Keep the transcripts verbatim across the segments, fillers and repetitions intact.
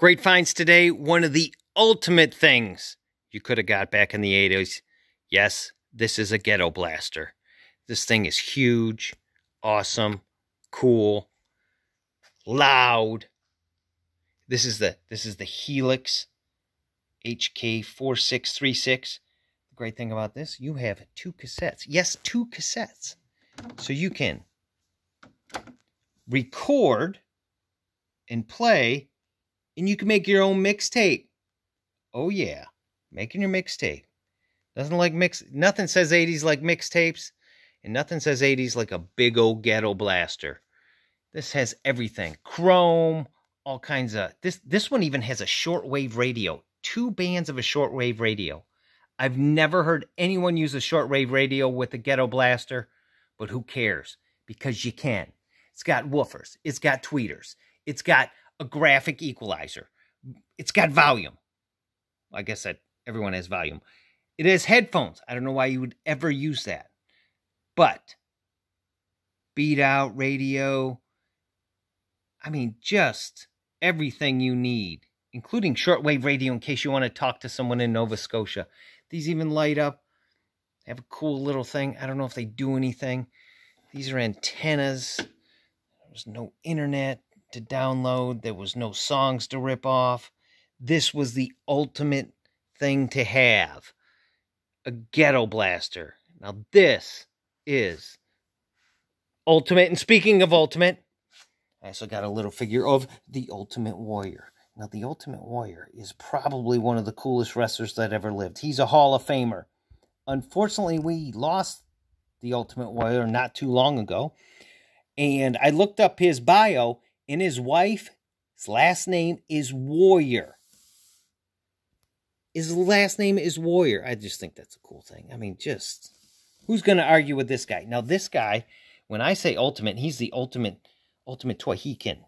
Great finds today. One of the ultimate things you could have got back in the eighties. Yes, this is a ghetto blaster. This thing is huge, awesome, cool, loud. This is the this is the Helix H K four six three six. The great thing about this, you have two cassettes. Yes, two cassettes. So you can record and play, and you can make your own mixtape. Oh yeah, making your mixtape. Doesn't like mix. Nothing says eighties like mixtapes, and nothing says eighties like a big old ghetto blaster. This has everything. Chrome, all kinds of this. This one even has a shortwave radio. Two bands of a shortwave radio. I've never heard anyone use a shortwave radio with a ghetto blaster, but who cares? Because you can. It's got woofers. It's got tweeters. It's got a graphic equalizer. It's got volume. I guess that everyone has volume. It has headphones. I don't know why you would ever use that. But beat out radio. I mean, just everything you need, including shortwave radio in case you want to talk to someone in Nova Scotia. These even light up. They have a cool little thing. I don't know if they do anything. These are antennas. There's no internet to download. There was no songs to rip off. This was the ultimate thing to have. A ghetto blaster. Now this is ultimate. And speaking of ultimate, I also got a little figure of the Ultimate Warrior. Now the Ultimate Warrior is probably one of the coolest wrestlers that ever lived. He's a Hall of Famer. Unfortunately, we lost the Ultimate Warrior not too long ago. And I looked up his bio, and his wife, his last name is Warrior. His last name is Warrior. I just think that's a cool thing. I mean, just, who's going to argue with this guy? Now, this guy, when I say ultimate, he's the ultimate, ultimate toy. He can,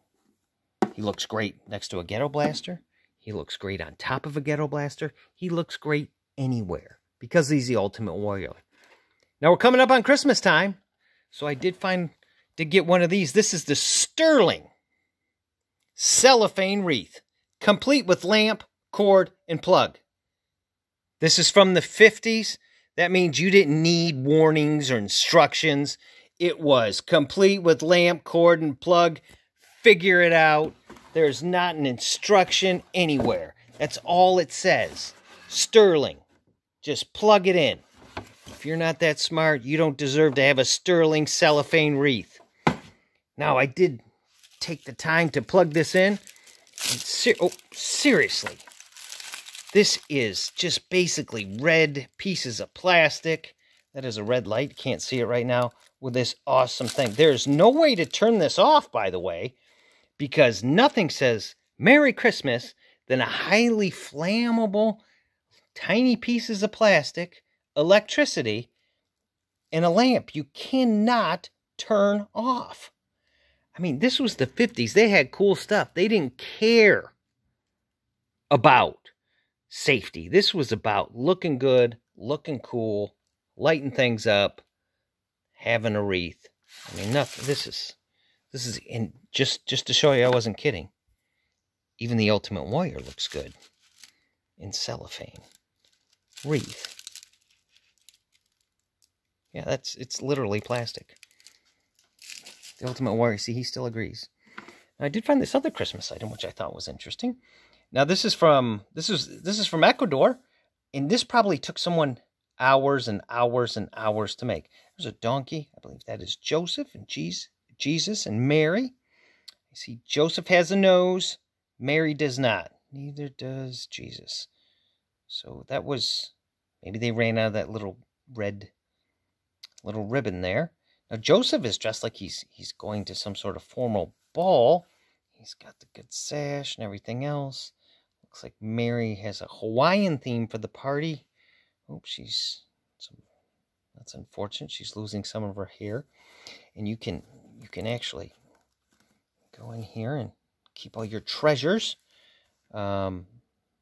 he looks great next to a ghetto blaster. He looks great on top of a ghetto blaster. He looks great anywhere because he's the Ultimate Warrior. Now, we're coming up on Christmas time, so I did find to get one of these. This is the Sterling cellophane wreath, complete with lamp, cord, and plug. This is from the fifties. That means you didn't need warnings or instructions. It was complete with lamp, cord, and plug. Figure it out. There's not an instruction anywhere. That's all it says. Sterling. Just plug it in. If you're not that smart, you don't deserve to have a Sterling cellophane wreath. Now, I did take the time to plug this in. Ser oh, seriously. This is just basically red pieces of plastic. That is a red light. Can't see it right now. With this awesome thing. There's no way to turn this off, by the way, because nothing says Merry Christmas than a highly flammable, tiny pieces of plastic, electricity, and a lamp you cannot turn off. I mean, this was the fifties. They had cool stuff. They didn't care about safety. This was about looking good, looking cool, lighting things up, having a wreath. I mean, nothing. This is, this is, and just, just to show you I wasn't kidding, even the Ultimate Warrior looks good in cellophane wreath. Yeah, that's, it's literally plastic. The Ultimate Warrior, see, he still agrees. Now, I did find this other Christmas item, which I thought was interesting. Now this is from this is this is from Ecuador, and this probably took someone hours and hours and hours to make. There's a donkey. I believe that is Joseph and Jesus and Mary. You see, Joseph has a nose. Mary does not. Neither does Jesus. So that was, maybe they ran out of that little red little ribbon there. Now Joseph is dressed like he's he's going to some sort of formal ball. He's got the good sash and everything else. Looks like Mary has a Hawaiian theme for the party. Oops, she's, that's unfortunate. She's losing some of her hair. And you can you can actually go in here and keep all your treasures. Um,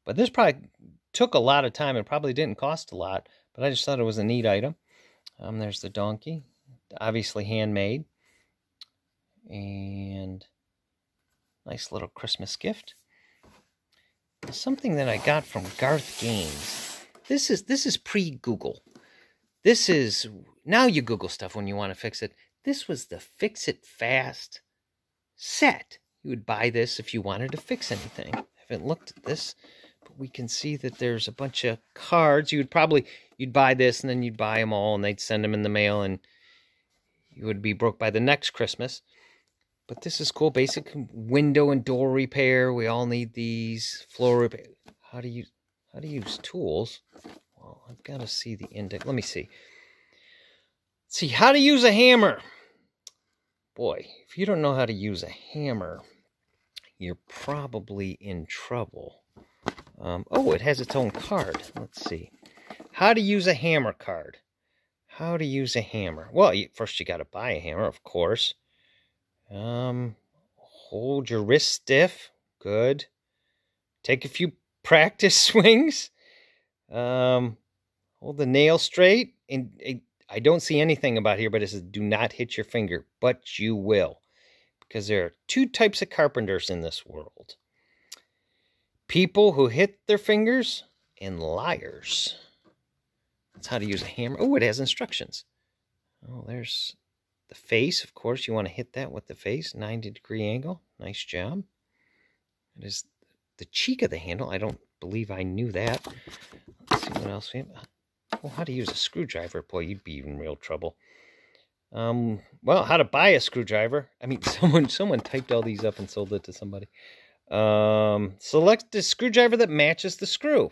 but this probably took a lot of time. It probably didn't cost a lot. But I just thought it was a neat item. Um, there's the donkey. Obviously handmade. And nice little Christmas gift. something that I got from Garth Games. This is this is pre-Google. This is, now you Google stuff when you want to fix it. This was the Fix It Fast set. You would buy this if you wanted to fix anything. I haven't looked at this, but we can see that there's a bunch of cards. You would probably, you'd buy this and then you'd buy them all and they'd send them in the mail and you would be broke by the next Christmas. But this is cool. Basic window and door repair. We all need these. Floor repair. How to use, how to use tools. Well, I've got to see the index. Let me see. Let's see, how to use a hammer. Boy, if you don't know how to use a hammer, you're probably in trouble. Um, oh, it has its own card. Let's see. How to use a hammer card. How to use a hammer. Well, you, first you got to buy a hammer, of course. Um, hold your wrist stiff. Good. Take a few practice swings. Um, hold the nail straight. And it, I don't see anything about here, but it says do not hit your finger, but you will. Because there are two types of carpenters in this world. People who hit their fingers and liars. That's how to use a hammer. Oh, it has instructions. Oh, there's the face. Of course, you want to hit that with the face. ninety degree angle. Nice job. It is the cheek of the handle. I don't believe I knew that. Let's see what else we have. Oh, how to use a screwdriver. Boy, you'd be in real trouble. Um, well, how to buy a screwdriver. I mean, someone someone typed all these up and sold it to somebody. Um, select the screwdriver that matches the screw.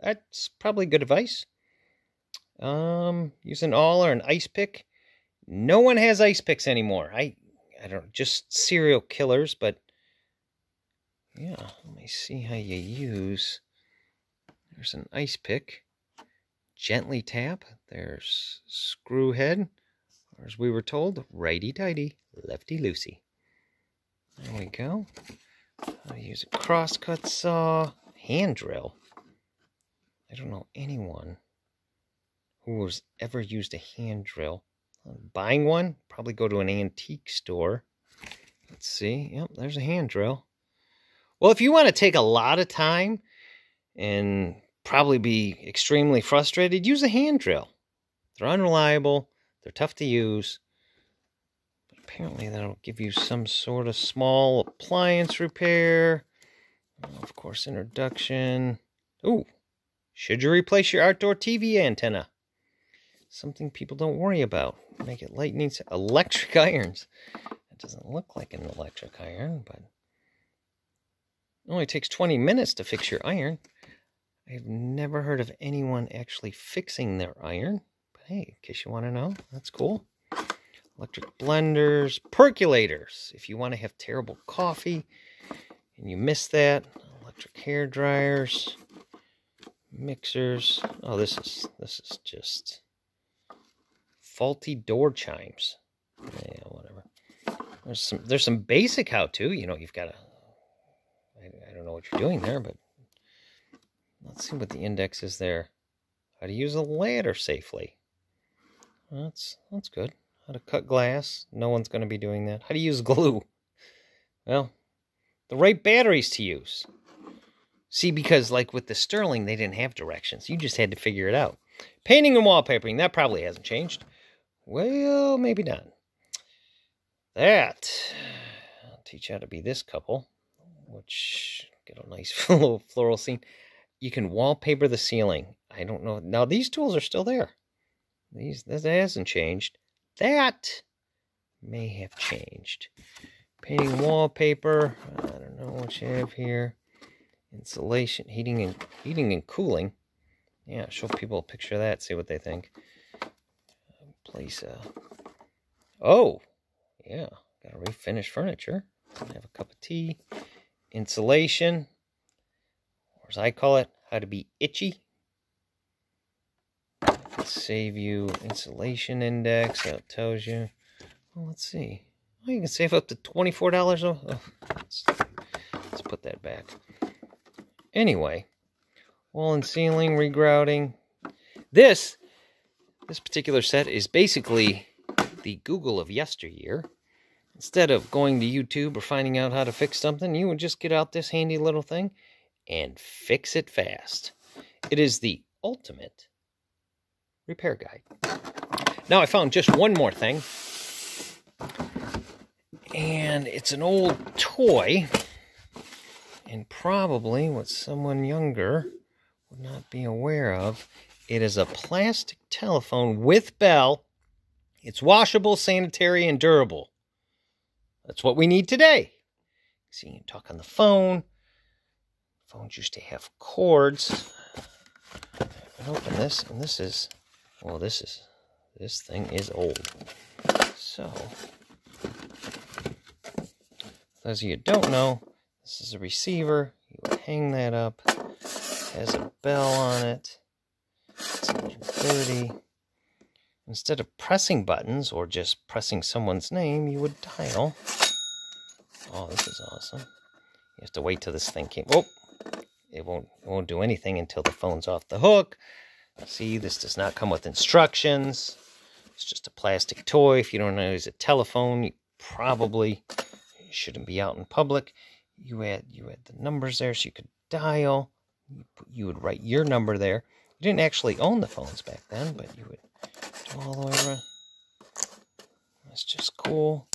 That's probably good advice. Um, use an awl or an ice pick. No one has ice picks anymore. I, I don't know, just serial killers, but yeah, let me see how you use. There's an ice pick. Gently tap. There's screw head. As we were told, righty-tighty, lefty-loosey. There we go. I'll use a crosscut saw. Hand drill. I don't know anyone who has ever used a hand drill. Buying one? Probably go to an antique store. Let's see. Yep, there's a hand drill. Well, if you want to take a lot of time and probably be extremely frustrated, use a hand drill. They're unreliable. They're tough to use. But apparently that'll give you some sort of small appliance repair. Of course, introduction. Ooh, should you replace your outdoor T V antenna? Something people don't worry about. Make it lightning. Electric irons. That doesn't look like an electric iron, but it only takes twenty minutes to fix your iron. I've never heard of anyone actually fixing their iron. But hey, in case you want to know, that's cool. Electric blenders. Percolators. If you want to have terrible coffee and you miss that. Electric hair dryers. Mixers. Oh, this is this is just... faulty door chimes. Yeah, whatever. There's some there's some basic how-to. You know, you've got to... I, I don't know what you're doing there, but... Let's see what the index is there. How to use a ladder safely. That's, that's good. How to cut glass. No one's going to be doing that. How to use glue. Well, the right batteries to use. See, because like with the Sterling, they didn't have directions. You just had to figure it out. Painting and wallpapering. That probably hasn't changed. Well, maybe not. That. I'll teach you how to be this couple. Which, get a nice little floral scene. You can wallpaper the ceiling. I don't know. Now, these tools are still there. These, that hasn't changed. That may have changed. Painting wallpaper. I don't know what you have here. Insulation, heating and heating and cooling. Yeah, show people a picture of that. See what they think. Place a... Oh! Yeah. Gotta refinish furniture. Have a cup of tea. Insulation. Or as I call it, how to be itchy. Save you insulation index. That tells you. Well, let's see. Well, you can save up to twenty-four dollars. Oh, let's, let's put that back. Anyway. Wall and ceiling regrouting. This, this particular set is basically the Google of yesteryear. Instead of going to YouTube or finding out how to fix something, you would just get out this handy little thing and Fix It Fast. It is the ultimate repair guide. Now I found just one more thing, and it's an old toy, and probably what someone younger would not be aware of. It is a plastic telephone with bell. It's washable, sanitary, and durable. That's what we need today. So you can talk on the phone. Phones used to have cords. I open this, and this is, well, this is, this thing is old. So, for those of you who don't know, this is a receiver. You would hang that up. It has a bell on it. It's one thirty. Instead of pressing buttons or just pressing someone's name, you would dial. Oh, this is awesome. You have to wait till this thing came. Oh, it won't, it won't do anything until the phone's off the hook. See, this does not come with instructions. It's just a plastic toy. If you don't know it's a telephone, you probably shouldn't be out in public. You had, you had the numbers there so you could dial. You would write your number there. You didn't actually own the phones back then, but you would... all the way around. That's just cool.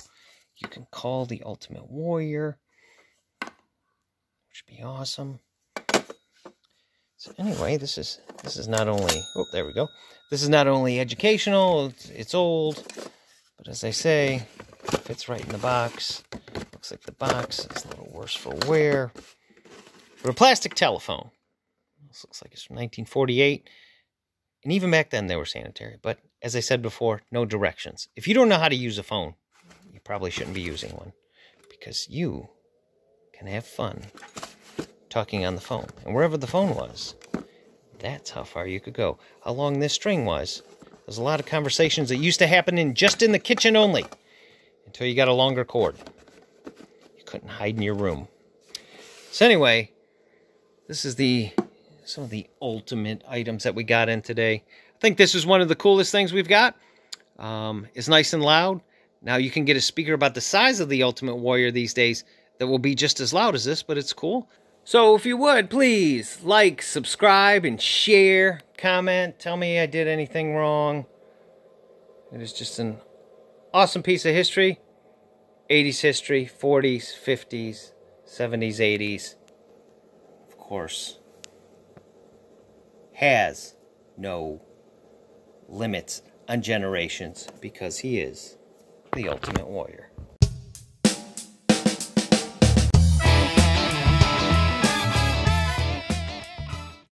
You can call the Ultimate Warrior, which would be awesome. So anyway, this is this is not only oh there we go. This is not only educational. It's, it's old, but as I say, it fits right in the box. Looks like the box is a little worse for wear. But a plastic telephone. This looks like it's from nineteen forty-eight. And even back then, they were sanitary. But as I said before, no directions. If you don't know how to use a phone, you probably shouldn't be using one, because you can have fun talking on the phone. And wherever the phone was, that's how far you could go. How long this string was. There's a lot of conversations that used to happen in just in the kitchen only, until you got a longer cord. You couldn't hide in your room. So anyway, this is the... some of the ultimate items that we got in today. I think this is one of the coolest things we've got. Um, it's nice and loud. Now you can get a speaker about the size of the Ultimate Warrior these days that will be just as loud as this, but it's cool. So if you would, please like, subscribe, and share. Comment. Tell me I did anything wrong. It is just an awesome piece of history. eighties history, forties, fifties, seventies, eighties. Of course. Has no limits on generations because he is the Ultimate Warrior.